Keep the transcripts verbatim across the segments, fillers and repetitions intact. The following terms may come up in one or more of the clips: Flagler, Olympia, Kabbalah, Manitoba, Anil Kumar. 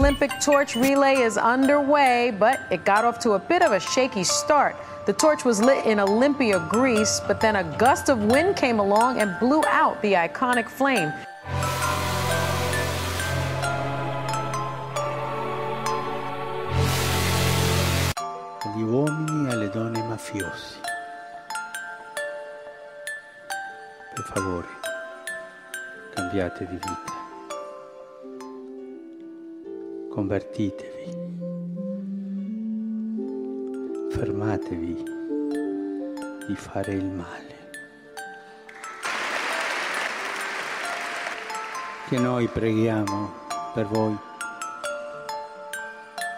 Olympic torch relay is underway, but it got off to a bit of a shaky start. The torch was lit in Olympia, Greece, but then a gust of wind came along and blew out the iconic flame. Gli uomini alle donne mafiosi. Per favore, cambiate di vita. Convertitevi. Fermatevi di fare il male. Che noi preghiamo per voi.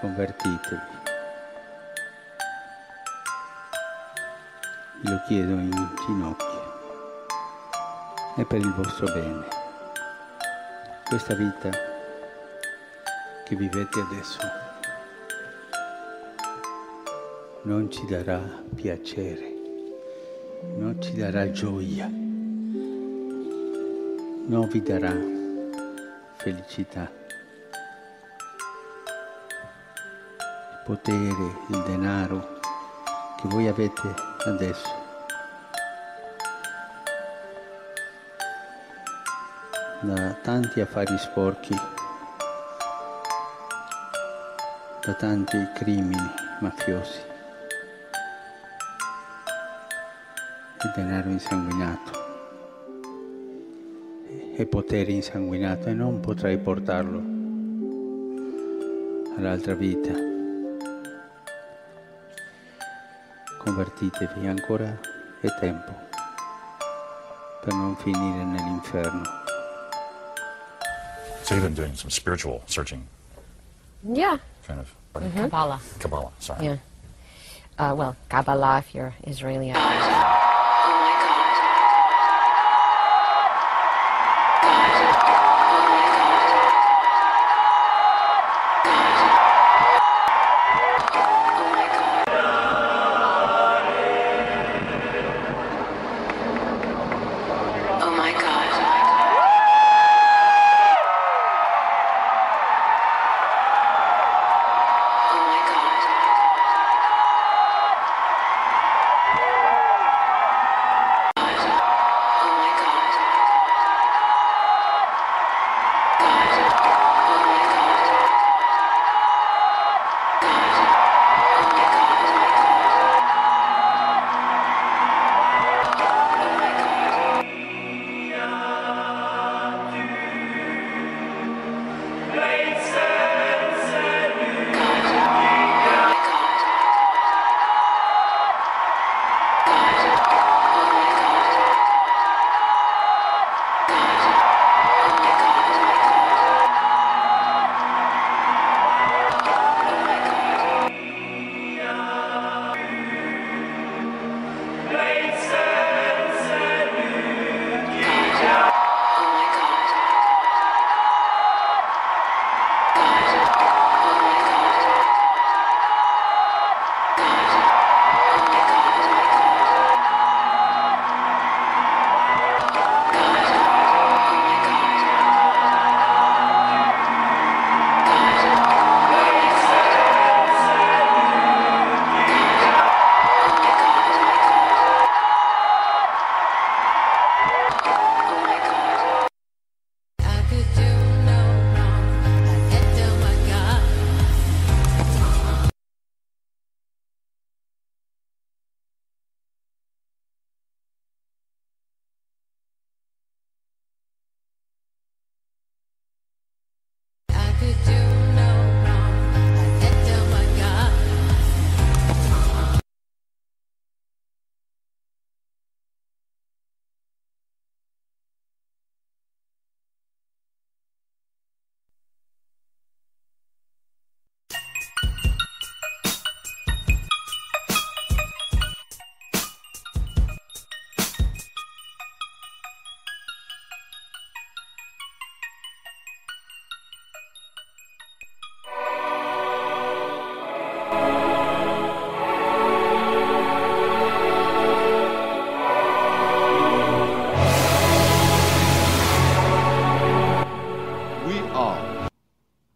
Convertitevi. Lo chiedo in ginocchio. È per il vostro bene. Questa vita che vivete adesso non ci darà piacere, non ci darà gioia, non vi darà felicità. Il potere, il denaro che voi avete adesso da tanti affari sporchi, da tanti crimini mafiosi, e denaro insanguinato e potere insanguinato, e non potrai portarlo all'altra vita. Convertitevi, ancora è tempo per non finire nell'inferno. So you've been doing some spiritual searching. Yeah. Kind of. Mm-hmm. Kabbalah. Kabbalah, sorry. Yeah. Uh, well, Kabbalah if you're Israeli. God. Oh my God. God. Oh my God. God. Oh my God. Oh my God. Oh my God.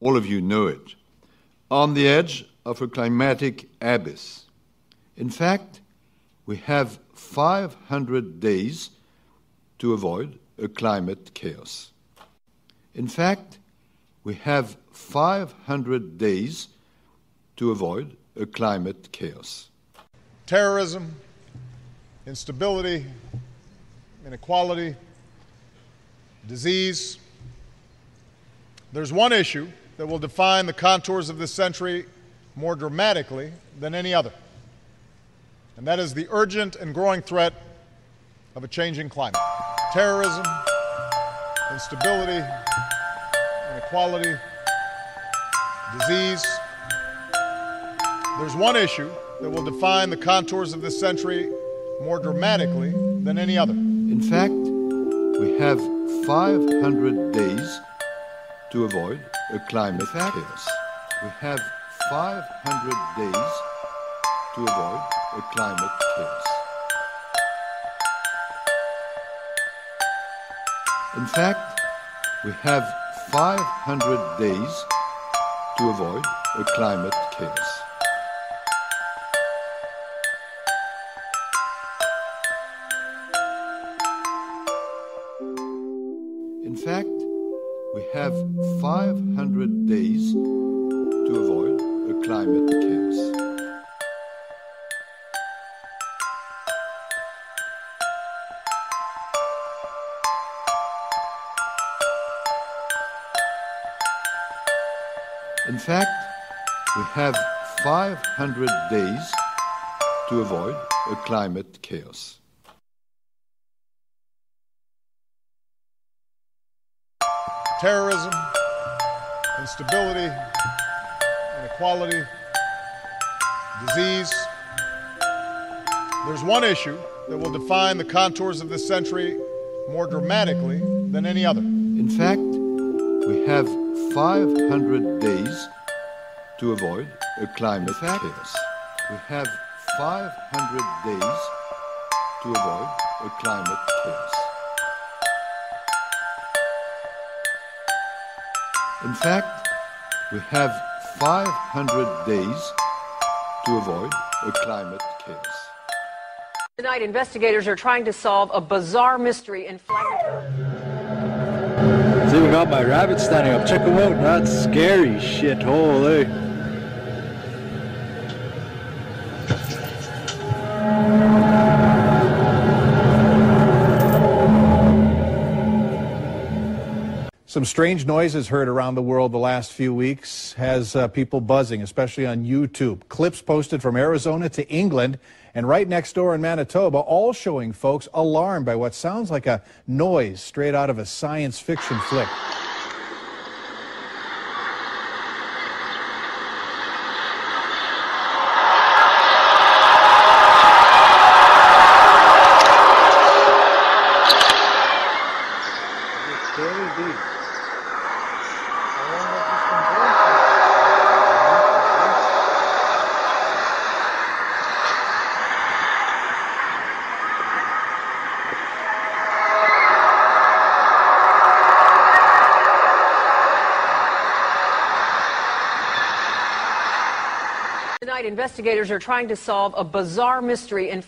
all of you know it, on the edge of a climatic abyss. In fact, we have five hundred days to avoid a climate chaos. In fact, we have five hundred days to avoid a climate chaos. Terrorism, instability, inequality, disease. There's one issue that will define the contours of this century more dramatically than any other, and that is the urgent and growing threat of a changing climate. Terrorism, instability, inequality, disease. There's one issue that will define the contours of this century more dramatically than any other. In fact, we have five hundred days to avoid a climate chaos. We have five hundred days to avoid a climate chaos. In fact, we have five hundred days to avoid a climate chaos. In fact, we have five hundred days to avoid a climate chaos. In fact, we have five hundred days to avoid a climate chaos. Terrorism, instability, inequality, disease. There's one issue that will define the contours of this century more dramatically than any other. In fact, we have five hundred days to avoid a climate chaos. We have five hundred days to avoid a climate chaos. In fact, we have five hundred days to avoid a climate chaos. Tonight, investigators are trying to solve a bizarre mystery in Flagler. It's even got my rabbit standing up. Check them out. That's scary shit. Holy. Some strange noises heard around the world the last few weeks has uh, people buzzing, especially on YouTube. Clips posted from Arizona to England and right next door in Manitoba, all showing folks alarmed by what sounds like a noise straight out of a science fiction flick. Investigators are trying to solve a bizarre mystery in